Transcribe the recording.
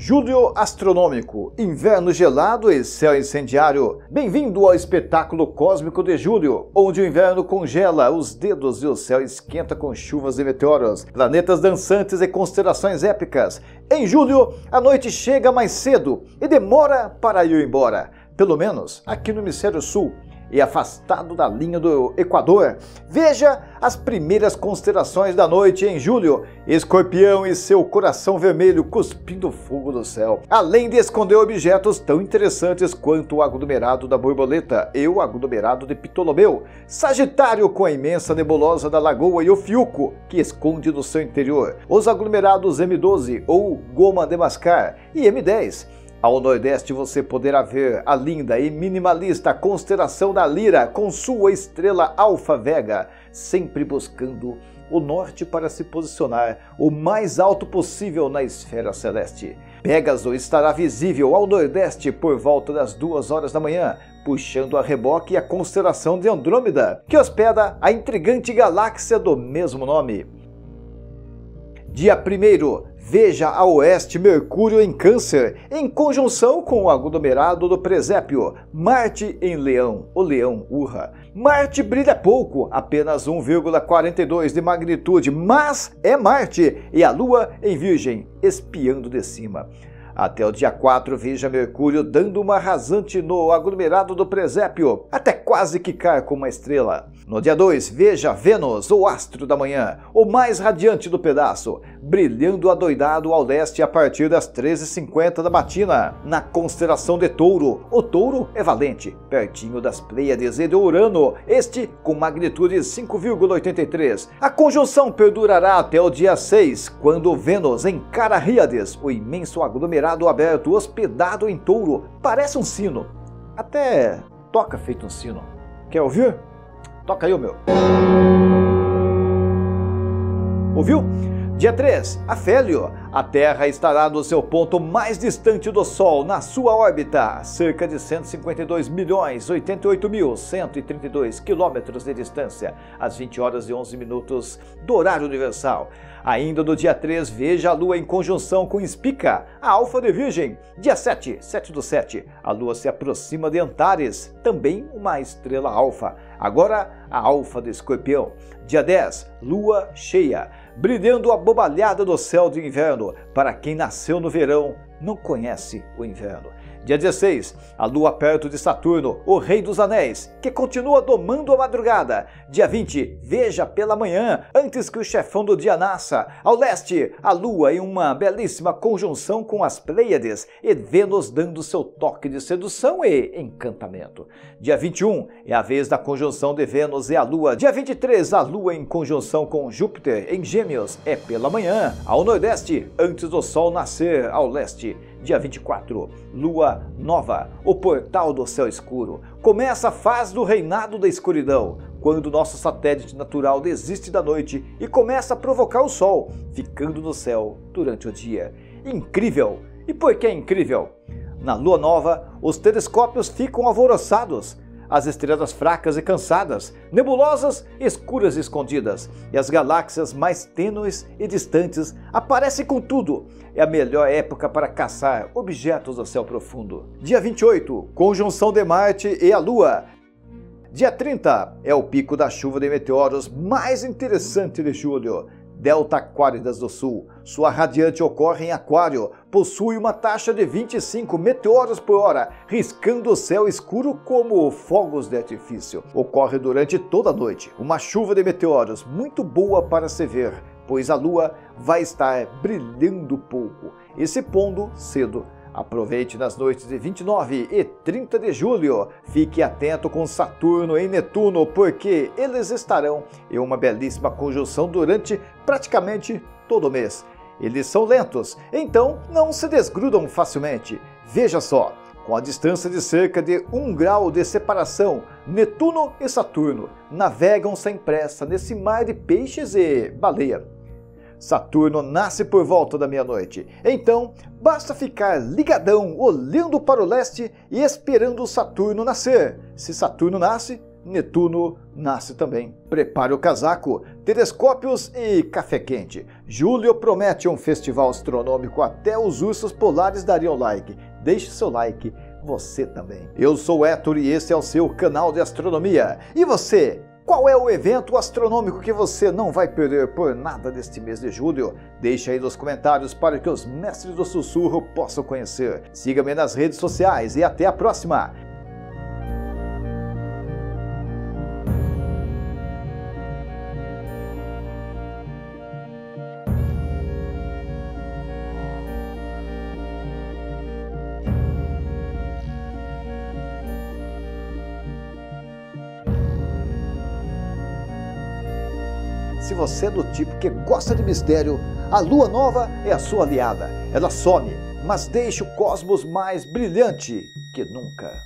Júlio Astronômico, inverno gelado e céu incendiário. Bem-vindo ao espetáculo cósmico de Júlio, onde o inverno congela os dedos e o céu esquenta com chuvas de meteoros, planetas dançantes e constelações épicas. Em Júlio, a noite chega mais cedo e demora para ir embora, pelo menos aqui no hemisfério sul e afastado da linha do Equador. Veja as primeiras constelações da noite em Júlio, Escorpião e seu coração vermelho cuspindo fogo do céu, além de esconder objetos tão interessantes quanto o aglomerado da borboleta e o aglomerado de Ptolomeu, Sagitário com a imensa nebulosa da Lagoa e Ofiuco, que esconde no seu interior os aglomerados M12 ou Goma de Mascar e M10. Ao nordeste você poderá ver a linda e minimalista constelação da Lira com sua estrela Alfa Vega, sempre buscando o norte para se posicionar o mais alto possível na esfera celeste. Pégaso estará visível ao nordeste por volta das 2h da manhã, puxando a reboque a constelação de Andrômeda, que hospeda a intrigante galáxia do mesmo nome. Dia 1º, veja a oeste Mercúrio em Câncer, em conjunção com o aglomerado do Presépio, Marte em Leão, o Leão urra. Marte brilha pouco, apenas 1,42 de magnitude, mas é Marte, e a Lua em Virgem, espiando de cima. Até o dia 4, veja Mercúrio dando uma rasante no aglomerado do Presépio, até quase quicar com uma estrela. No dia 2, veja Vênus, o astro da manhã, o mais radiante do pedaço, brilhando adoidado ao leste a partir das 13h50 da matina. Na constelação de Touro, o Touro é valente, pertinho das Pleiades e do Urano, este com magnitude 5,83. A conjunção perdurará até o dia 6, quando Vênus encara Híades, o imenso aglomerado aberto hospedado em Touro. Parece um sino, até toca feito um sino. Quer ouvir? Toca aí o meu. Ouviu? Dia 3, Afélio. A Terra estará no seu ponto mais distante do Sol, na sua órbita, cerca de 152.088.132 quilômetros de distância, às 20h11 do horário universal. Ainda no dia 3, veja a Lua em conjunção com Spica, a Alfa de Virgem. Dia 7, 7/7, a Lua se aproxima de Antares, também uma estrela alfa. Agora, a Alfa de Escorpião. Dia 10, Lua cheia, brilhando a bobalhada do céu de inverno. Para quem nasceu no verão, não conhece o inverno. Dia 16, a Lua perto de Saturno, o Rei dos Anéis, que continua domando a madrugada. Dia 20, veja pela manhã, antes que o chefão do dia nasça. Ao leste, a Lua em uma belíssima conjunção com as Pleiades e Vênus dando seu toque de sedução e encantamento. Dia 21, é a vez da conjunção de Vênus e a Lua. Dia 23, a Lua em conjunção com Júpiter em Gêmeos, é pela manhã. Ao nordeste, antes do Sol nascer, ao leste. Dia 24, Lua Nova, o portal do céu escuro. Começa a fase do reinado da escuridão, quando nosso satélite natural desiste da noite e começa a provocar o Sol, ficando no céu durante o dia. Incrível! E por que é incrível? Na Lua Nova, os telescópios ficam alvoroçados. As estrelas fracas e cansadas, nebulosas, escuras e escondidas, e as galáxias mais tênues e distantes aparecem com tudo. É a melhor época para caçar objetos do céu profundo. Dia 28, conjunção de Marte e a Lua. Dia 30, é o pico da chuva de meteoros mais interessante de julho. Delta Aquáridas do Sul. Sua radiante ocorre em Aquário, possui uma taxa de 25 meteoros por hora, riscando o céu escuro como fogos de artifício. Ocorre durante toda a noite, uma chuva de meteoros muito boa para se ver, pois a Lua vai estar brilhando pouco e se pondo cedo. Aproveite nas noites de 29 e 30 de julho. Fique atento com Saturno e Netuno, porque eles estarão em uma belíssima conjunção durante praticamente todo o mês. Eles são lentos, então não se desgrudam facilmente. Veja só, com a distância de cerca de 1 grau de separação, Netuno e Saturno navegam sem pressa nesse mar de peixes e baleia. Saturno nasce por volta da meia-noite, então basta ficar ligadão olhando para o leste e esperando Saturno nascer. Se Saturno nasce, Netuno nasce também. Prepare o casaco, telescópios e café quente. Júlio promete um festival astronômico, até os ursos polares dariam like. Deixe seu like, você também. Eu sou o Étore e esse é o seu canal de astronomia. E você? Qual é o evento astronômico que você não vai perder por nada deste mês de julho? Deixe aí nos comentários para que os mestres do sussurro possam conhecer. Siga-me nas redes sociais e até a próxima! Se você é do tipo que gosta de mistério, a lua nova é a sua aliada. Ela some, mas deixa o cosmos mais brilhante que nunca.